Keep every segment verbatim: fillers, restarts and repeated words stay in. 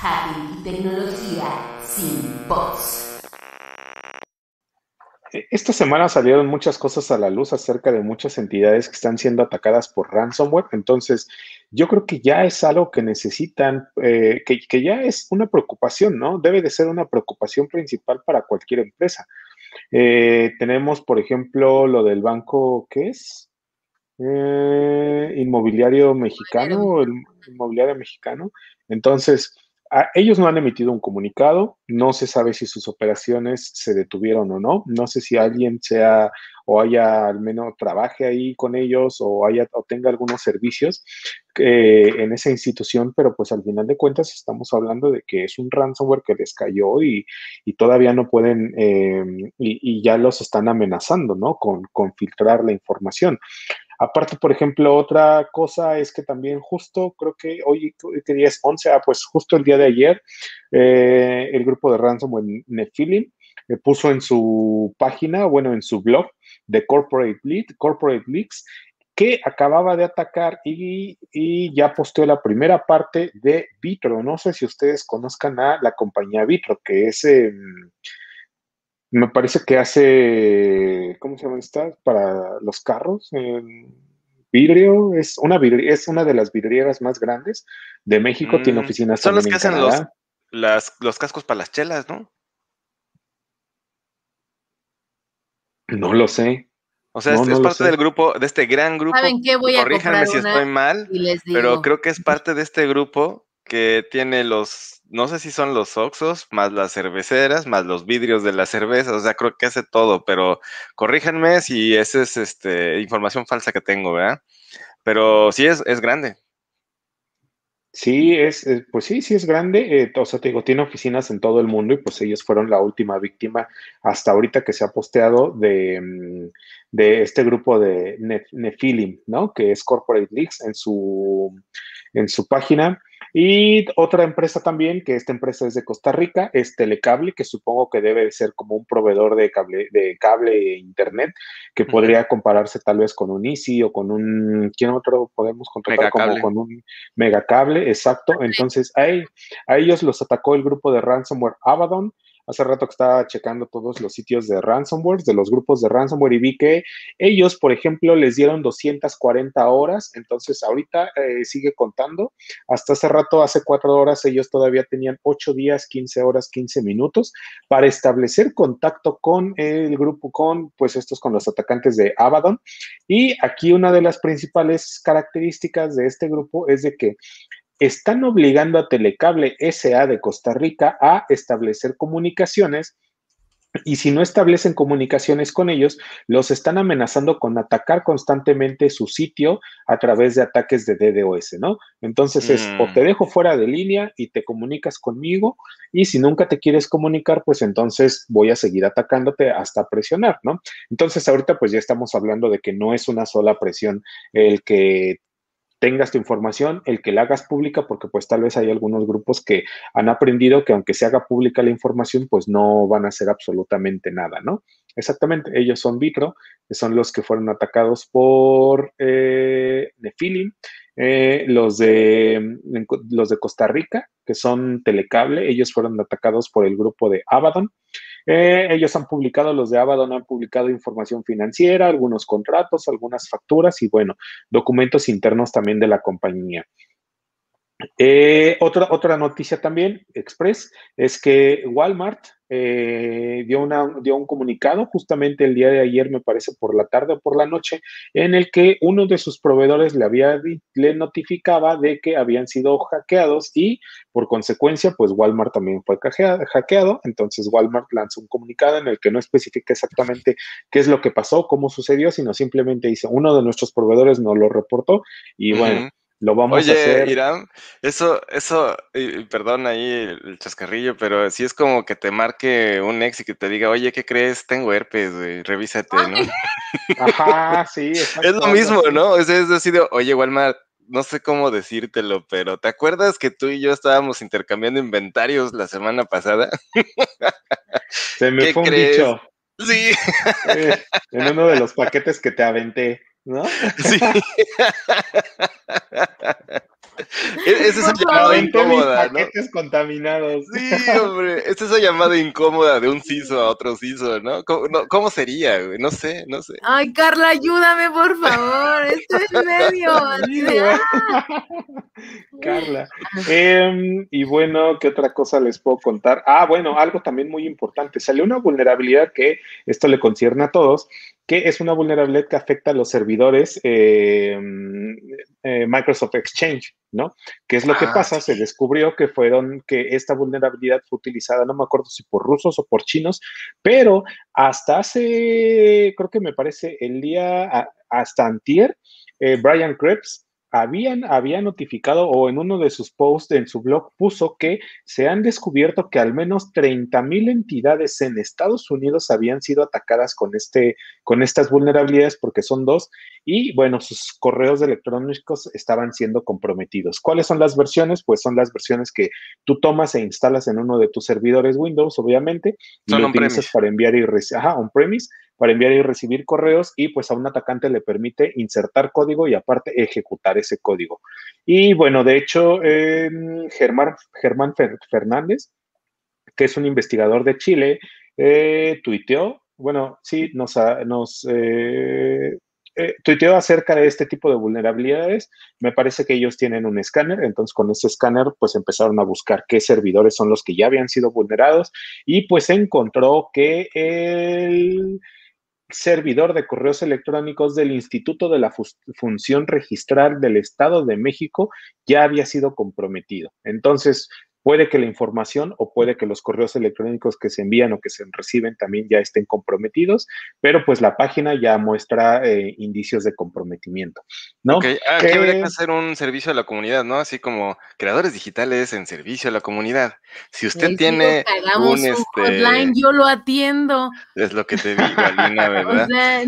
hacking y tecnología sin bots. Esta semana salieron muchas cosas a la luz acerca de muchas entidades que están siendo atacadas por ransomware. Entonces, yo creo que ya es algo que necesitan, eh, que, que ya es una preocupación, ¿no? Debe de ser una preocupación principal para cualquier empresa. Eh, tenemos, por ejemplo, lo del banco, ¿qué es? Eh, inmobiliario mexicano, el inmobiliario mexicano. Entonces, a, ellos no han emitido un comunicado, no se sabe si sus operaciones se detuvieron o no, no sé si alguien sea o haya, al menos trabaje ahí con ellos o haya o tenga algunos servicios eh, en esa institución, pero pues al final de cuentas estamos hablando de que es un ransomware que les cayó y, y todavía no pueden, eh, y, y ya los están amenazando, ¿no? Con, con filtrar la información. Aparte, por ejemplo, otra cosa es que también justo, creo que hoy, ¿qué día es? once, ah, pues justo el día de ayer, eh, el grupo de ransomware Nefilim eh, puso en su página, bueno, en su blog de Corporate Leak, Corporate Leaks, que acababa de atacar y, y ya posteó la primera parte de Vitro. No sé si ustedes conozcan a la compañía Vitro, que es... Eh, Me parece que hace, ¿cómo se llama esta? Para los carros, eh, vidrio, es una vidri es una de las vidrieras más grandes de México, mm, tiene oficinas. Son los que hacen los, las, los cascos para las chelas, ¿no? No lo sé. O sea, no, es, no es parte del grupo, de este gran grupo. ¿Saben qué? Voy a Corríjanme si estoy mal, pero creo que es parte de este grupo que tiene los, no sé si son los Oxxos, más las cerveceras, más los vidrios de las cervezas, o sea, creo que hace todo, pero corríjanme si esa es este, información falsa que tengo, ¿verdad? Pero sí es, es grande. Sí, es, pues sí, sí es grande, eh, o sea, te digo, tiene oficinas en todo el mundo y pues ellos fueron la última víctima hasta ahorita que se ha posteado de, de este grupo de Nefilim, ¿no? Que es Corporate Leaks en su, en su página. Y otra empresa también, que esta empresa es de Costa Rica, es Telecable, que supongo que debe ser como un proveedor de cable, de cable e internet, que uh-huh. podría compararse tal vez con un Easy o con un, ¿quién otro podemos contratar? Como con un megacable, exacto. Entonces, ahí, a ellos los atacó el grupo de ransomware Avaddon. Hace rato que estaba checando todos los sitios de ransomware, de los grupos de ransomware, y vi que ellos, por ejemplo, les dieron doscientas cuarenta horas. Entonces, ahorita eh, sigue contando. Hasta hace rato, hace cuatro horas, ellos todavía tenían ocho días, quince horas, quince minutos para establecer contacto con el grupo, con, pues, estos, con los atacantes de Avaddon. Y aquí una de las principales características de este grupo es de que están obligando a Telecable S A de Costa Rica a establecer comunicaciones y si no establecen comunicaciones con ellos, los están amenazando con atacar constantemente su sitio a través de ataques de D dos S, ¿no? Entonces mm. es o te dejo fuera de línea y te comunicas conmigo y si nunca te quieres comunicar, pues entonces voy a seguir atacándote hasta presionar, ¿no? Entonces ahorita pues ya estamos hablando de que no es una sola presión el que tengas tu información, el que la hagas pública, porque pues tal vez hay algunos grupos que han aprendido que aunque se haga pública la información, pues no van a hacer absolutamente nada, ¿no? Exactamente, ellos son Vitro, que son los que fueron atacados por eh, Nefilim, eh, los, de, los de Costa Rica, que son Telecable, ellos fueron atacados por el grupo de Avaddon. Eh, ellos han publicado, los de Avaddon han publicado información financiera, algunos contratos, algunas facturas y, bueno, documentos internos también de la compañía. Eh, otra, otra noticia también, Express, es que Walmart eh, dio, una, dio un comunicado justamente el día de ayer, me parece, por la tarde o por la noche, en el que uno de sus proveedores le, había, le notificaba de que habían sido hackeados y, por consecuencia, pues Walmart también fue hackeado. Entonces, Walmart lanzó un comunicado en el que no especifica exactamente qué es lo que pasó, cómo sucedió, sino simplemente dice, uno de nuestros proveedores no lo reportó y, bueno, uh-huh. Lo vamos Oye, a hacer. Irán, eso, eso, perdón ahí el chascarrillo, pero sí es como que te marque un ex y que te diga, oye, ¿qué crees? Tengo herpes, güey, revísate, ¿no? Ajá, sí. Es lo mismo, ¿no? Es, es decir, oye, Walmart, no sé cómo decírtelo, pero ¿te acuerdas que tú y yo estábamos intercambiando inventarios la semana pasada? Se me fue un dicho. Sí. Eh, en uno de los paquetes que te aventé. ¿No? Sí. Esa es esa llamada incómoda, ¿no? Paquetes contaminados. Sí, hombre, es esa llamada incómoda de un siso a otro siso, ¿no? ¿Cómo, no, cómo sería, güey? No sé, no sé. Ay, Carla, ayúdame, por favor. Estoy en medio. Así de, ¡ah! Carla. Eh, y bueno, ¿qué otra cosa les puedo contar? Ah, bueno, algo también muy importante. Salió una vulnerabilidad que esto le concierne a todos, que es una vulnerabilidad que afecta a los servidores eh, eh, Microsoft Exchange, ¿no? ¿Qué es lo ah, que pasa? Se descubrió que fueron, que esta vulnerabilidad fue utilizada, no me acuerdo si por rusos o por chinos, pero hasta hace, creo que me parece el día, hasta antier, eh, Brian Krebs habían, había notificado, o en uno de sus posts en su blog puso que se han descubierto que al menos treinta mil entidades en Estados Unidos habían sido atacadas con, este, con estas vulnerabilidades, porque son dos, y bueno, sus correos electrónicos estaban siendo comprometidos. ¿Cuáles son las versiones? Pues son las versiones que tú tomas e instalas en uno de tus servidores Windows, obviamente, y lo utilizas para enviar y recibir, ajá, on-premise, para enviar y recibir correos, y pues a un atacante le permite insertar código y aparte ejecutar ese código. Y bueno, de hecho, eh, Germán, Germán Fernández, que es un investigador de Chile, eh, tuiteó, bueno, sí, nos, nos eh, eh, tuiteó acerca de este tipo de vulnerabilidades. Me parece que ellos tienen un escáner, entonces con ese escáner pues empezaron a buscar qué servidores son los que ya habían sido vulnerados, y pues se encontró que el servidor de correos electrónicos del Instituto de la Función Registral del Estado de México ya había sido comprometido. Entonces, puede que la información o puede que los correos electrónicos que se envían o que se reciben también ya estén comprometidos, pero pues la página ya muestra eh, indicios de comprometimiento, ¿no? Okay. Ah, que habría que hacer un servicio a la comunidad, ¿no? Así como creadores digitales en servicio a la comunidad. Si usted tiene un, un este... hotline, yo lo atiendo. Es lo que te digo, Alina, ¿verdad? O sea...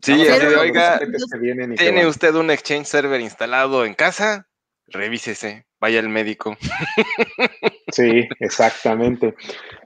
Sí, así de, oiga, ¿tiene usted un Exchange Server instalado en casa? Revísese, vaya al médico. Sí, exactamente.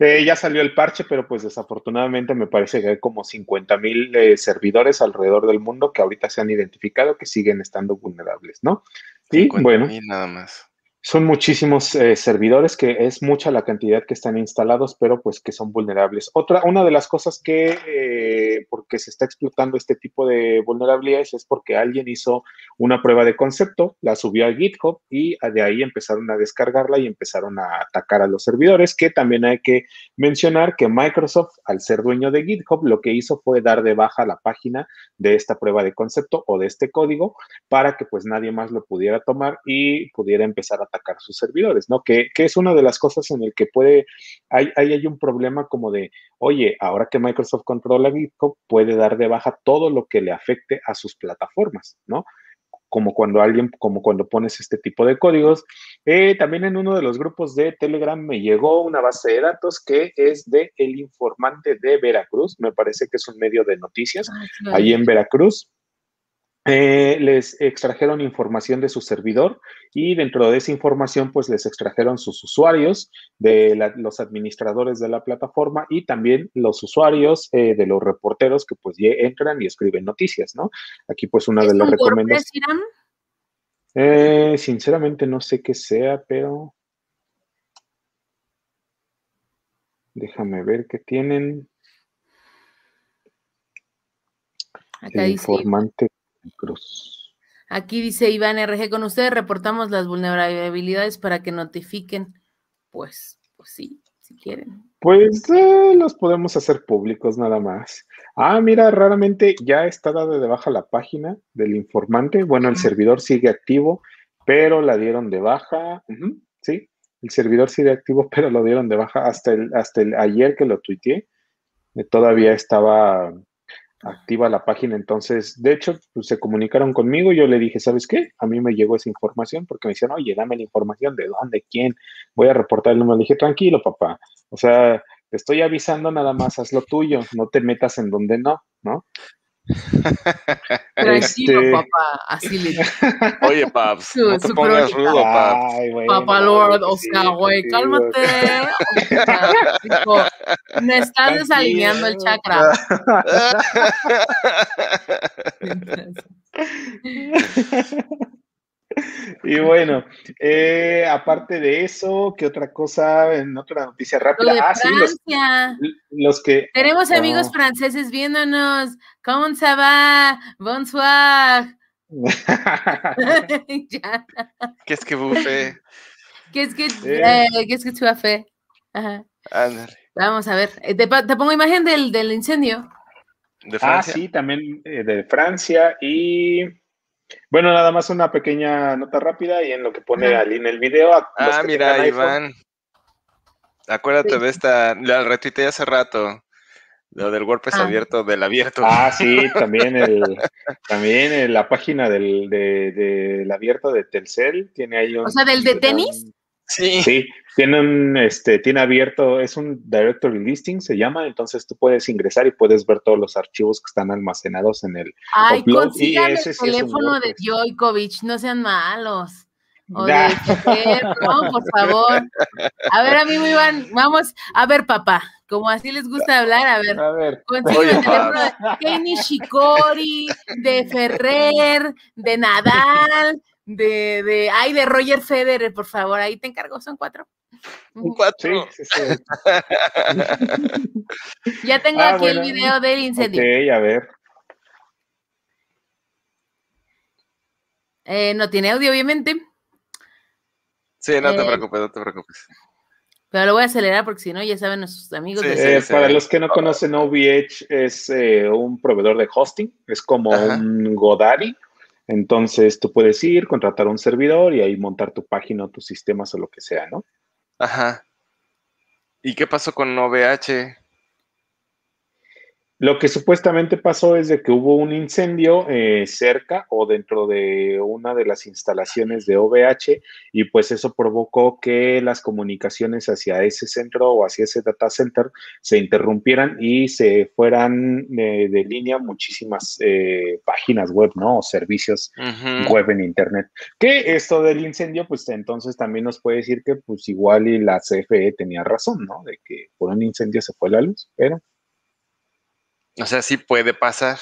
Eh, ya salió el parche, pero pues desafortunadamente me parece que hay como cincuenta mil eh, servidores alrededor del mundo que ahorita se han identificado que siguen estando vulnerables, ¿no? Y bueno, nada más. Son muchísimos eh, servidores, que es mucha la cantidad que están instalados, pero pues que son vulnerables. Otra, una de las cosas que, eh, porque se está explotando este tipo de vulnerabilidades, es porque alguien hizo una prueba de concepto, la subió a GitHub y de ahí empezaron a descargarla y empezaron a atacar a los servidores, que también hay que mencionar que Microsoft, al ser dueño de GitHub, lo que hizo fue dar de baja la página de esta prueba de concepto o de este código para que pues nadie más lo pudiera tomar y pudiera empezar a atacar atacar sus servidores, ¿no? Que, que es una de las cosas en el que puede, hay, hay, hay un problema como de, oye, ahora que Microsoft controla GitHub, puede dar de baja todo lo que le afecte a sus plataformas, ¿no? Como cuando alguien, como cuando pones este tipo de códigos. Eh, también en uno de los grupos de Telegram me llegó una base de datos que es de El Informante de Veracruz, me parece que es un medio de noticias, ah, ahí en Veracruz. Eh, les extrajeron información de su servidor y dentro de esa información pues les extrajeron sus usuarios, de la, los administradores de la plataforma y también los usuarios eh, de los reporteros que pues ya entran y escriben noticias, ¿no? Aquí pues una de las recomendaciones. Eh, sinceramente no sé qué sea, pero déjame ver qué tienen. Acá El Informante Cruz. Aquí dice Iván R G, con ustedes reportamos las vulnerabilidades para que notifiquen. Pues, pues sí, si quieren. Pues eh, los podemos hacer públicos nada más. Ah, mira, raramente ya está dada de baja la página del informante. Bueno, el uh-huh. servidor sigue activo, pero la dieron de baja. Uh-huh, sí, el servidor sigue activo, pero lo dieron de baja hasta el, hasta el ayer que lo tuiteé. Eh, todavía estaba activa la página. Entonces, de hecho, pues, se comunicaron conmigo, yo le dije, ¿sabes qué? A mí me llegó esa información, porque me decían, oye, dame la información, ¿de dónde? ¿Quién? Voy a reportar el número. Le dije, tranquilo, papá, o sea, te estoy avisando nada más, haz lo tuyo, no te metas en donde no, ¿no? Tranquilo, este... papá, así le digo. Oye, paps, no te pongas rudo, paps. Ay, bueno, papá Lord, o sea, güey, sí, cálmate. O sea, tipo, me estás Tranquilo. Desalineando el chakra. Y bueno, eh, aparte de eso, ¿qué otra cosa? En otra noticia rápida. Lo de ah, Francia. Sí, los, los que... Tenemos no. amigos franceses viéndonos. ¿Cómo se va? Bonsoir. ¿Qué es que bufe? ¿Qué es que, eh. Eh, ¿qué es que chuafe? Ajá. Ándale. Vamos a ver. Te, te pongo imagen del, del incendio. De Francia. Ah, sí, también eh, de Francia. Y bueno, nada más una pequeña nota rápida y en lo que pone ah. Alina el video. Ah, mira, Iván. iPhone. Acuérdate sí. de esta, la retuiteé hace rato. Lo del WordPress ah. abierto, del abierto. Ah, sí, también el, también el, la página del, de, del abierto de Telcel tiene ahí un... O sea, ¿del de tenis? Un, sí. Sí, tiene un, este, tiene abierto, es un directory listing, se llama, entonces tú puedes ingresar y puedes ver todos los archivos que están almacenados en el... Ay, consigan el sí teléfono de Djokovic, no sean malos. O nah. de Keter, no, por favor. A ver, amigo Iván, vamos, a ver, papá. Como así les gusta hablar, a ver, a ver consigue el teléfono de Kenny Shikori, de Ferrer, de Nadal, de, de, ay, de Roger Federer, por favor, ahí te encargo, son cuatro. Un cuatro. Sí, sí, sí. Ya tengo ah, aquí bueno. el video del incendio. Ok, a ver. Eh, no tiene audio, obviamente. Sí, no eh, te preocupes, no te preocupes. Pero lo voy a acelerar porque si no, ya saben nuestros amigos. Sí, de eh, para los que no conocen, O V H es eh, un proveedor de hosting, es como Ajá. un Godaddy. Entonces tú puedes ir, contratar un servidor y ahí montar tu página o tus sistemas o lo que sea, ¿no? Ajá. ¿Y qué pasó con O V H? Lo que supuestamente pasó es de que hubo un incendio eh, cerca o dentro de una de las instalaciones de O V H y pues eso provocó que las comunicaciones hacia ese centro o hacia ese data center se interrumpieran y se fueran eh, de línea muchísimas eh, páginas web, ¿no? O servicios uh-huh. web en internet. Que esto del incendio, pues entonces también nos puede decir que pues igual y la C F E tenía razón, ¿no? De que por un incendio se fue la luz, pero... O sea, sí puede pasar.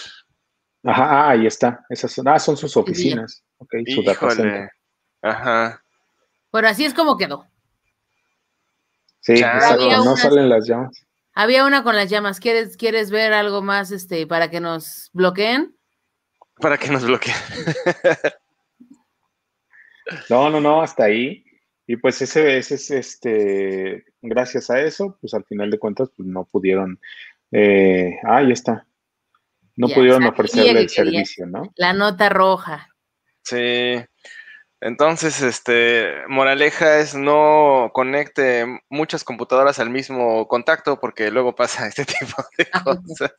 Ajá, ahí está. Esas son, ah, son sus oficinas. Ok, su data center. Ajá. Pero así es como quedó. Sí, exacto, no una, salen las llamas. Había una con las llamas. ¿Quieres, quieres ver algo más este, para que nos bloqueen? Para que nos bloqueen. No, no, no, hasta ahí. Y pues ese es este, gracias a eso, pues al final de cuentas, pues no pudieron. Eh, ahí está. No ya, pudieron o sea, ofrecerle el servicio, ¿no? La nota roja. Sí. Entonces, este, moraleja es no conecte muchas computadoras al mismo contacto porque luego pasa este tipo de cosas.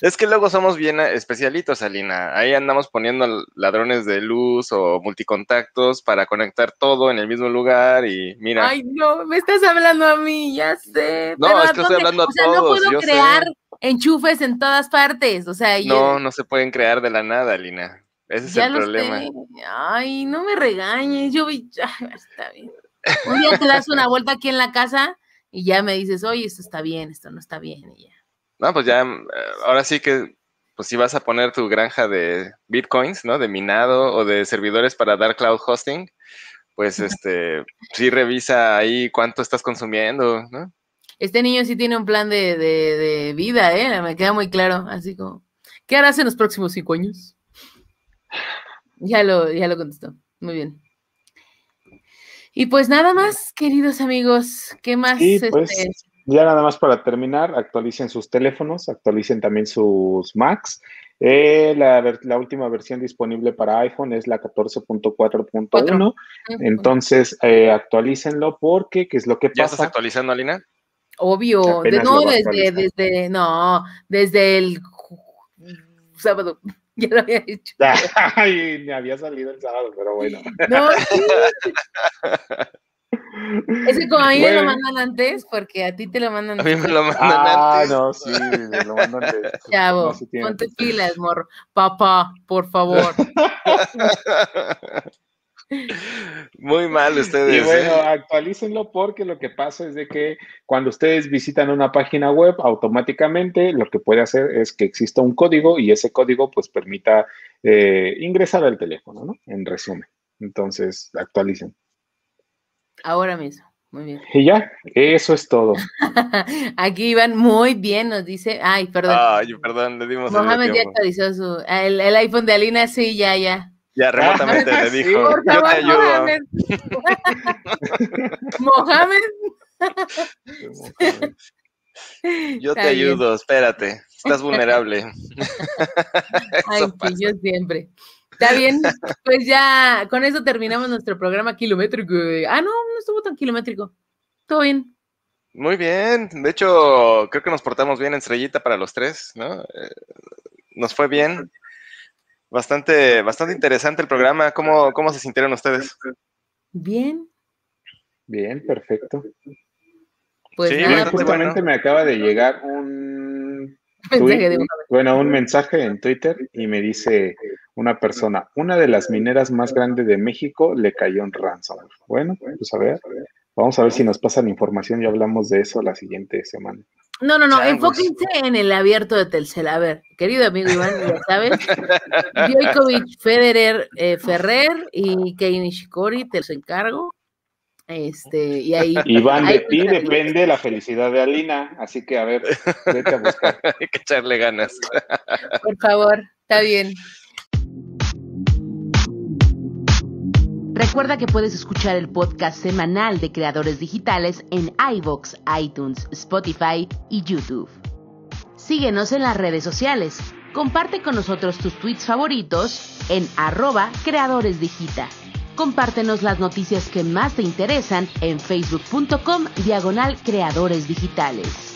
Es que luego somos bien especialitos, Alina. Ahí andamos poniendo ladrones de luz o multicontactos para conectar todo en el mismo lugar y mira. Ay, no, me estás hablando a mí, ya sé. No, pero es que estoy hablando a o sea, todos. No puedo crear sé. enchufes en todas partes. O sea, no, el... no se pueden crear de la nada, Alina. Ese es ya el problema. Sé. Ay, no me regañes. Yo vi, ay, está bien. Un día te das una vuelta aquí en la casa y ya me dices, oye, esto está bien, esto no está bien. Y ya. No, pues ya, ahora sí que, pues si vas a poner tu granja de bitcoins, ¿no? De minado o de servidores para dar cloud hosting, pues este, sí revisa ahí cuánto estás consumiendo, ¿no? Este niño sí tiene un plan de, de, de vida, ¿eh? Me queda muy claro, así como, ¿qué harás en los próximos cinco años? Ya lo, ya lo contestó. Muy bien. Y pues nada más, queridos amigos, ¿qué más? Sí, este... pues, ya nada más para terminar, actualicen sus teléfonos, actualicen también sus Macs. Eh, la, la última versión disponible para iPhone es la catorce punto cuatro punto uno. Entonces, eh, actualícenlo porque, ¿qué es lo que pasa? ¿Ya estás actualizando, Alina? Obvio. De, no, desde, desde, no, desde el sábado. Ya lo había hecho. Ay, me había salido el sábado, pero bueno. No, sí. Es que como a mí bueno. me lo mandan antes, porque a ti te lo mandan antes. A mí me lo mandan ah, antes. Ah, no, sí, me lo mandan antes. Chavo, no ponte pilas, morro. Papá, por favor. Muy mal ustedes. Y bueno, ¿eh? Actualícenlo porque lo que pasa es de que cuando ustedes visitan una página web, automáticamente lo que puede hacer es que exista un código y ese código pues permita eh, ingresar al teléfono, ¿no? En resumen. Entonces, actualicen. Ahora mismo. Muy bien. Y ya, eso es todo. Aquí Iván muy bien nos dice, ay, perdón. Ay, perdón, le dimos Mohamed ya actualizó su, el, el iPhone de Alina, sí, ya, ya. Ya, remotamente ah, le dijo, sí, por favor, yo te ayudo. Mohamed. Mohamed. Yo te También. ayudo, espérate, estás vulnerable. Ay, sí, yo siempre. Está bien, pues ya con eso terminamos nuestro programa kilométrico. Ah, no, no estuvo tan kilométrico. Todo bien. Muy bien. De hecho, creo que nos portamos bien en estrellita para los tres, ¿no? Eh, nos fue bien. Bastante, bastante interesante el programa. ¿Cómo, cómo se sintieron ustedes? Bien. Bien, perfecto. Pues sí, nada, justamente bueno. Me acaba de llegar un... Mensaje de... Bueno, un mensaje en Twitter y me dice una persona, una de las mineras más grandes de México le cayó un ransomware. Bueno, pues a ver, vamos a ver si nos pasa la información y hablamos de eso la siguiente semana. No, no, no, enfóquense en el abierto de Telcel. A ver, querido amigo Iván, ya sabes, Djokovic, Federer, eh, Ferrer y Kei Nishikori, te los encargo. Este, y ahí. Iván, de ti depende la felicidad de Alina, así que a ver, vete a buscar. Hay que echarle ganas. Por favor, está bien. Recuerda que puedes escuchar el podcast semanal de Creadores Digitales en iVoox, iTunes, Spotify y YouTube. Síguenos en las redes sociales. Comparte con nosotros tus tweets favoritos en arroba creadoresdigita. Compártenos las noticias que más te interesan en facebook punto com diagonal creadores digitales.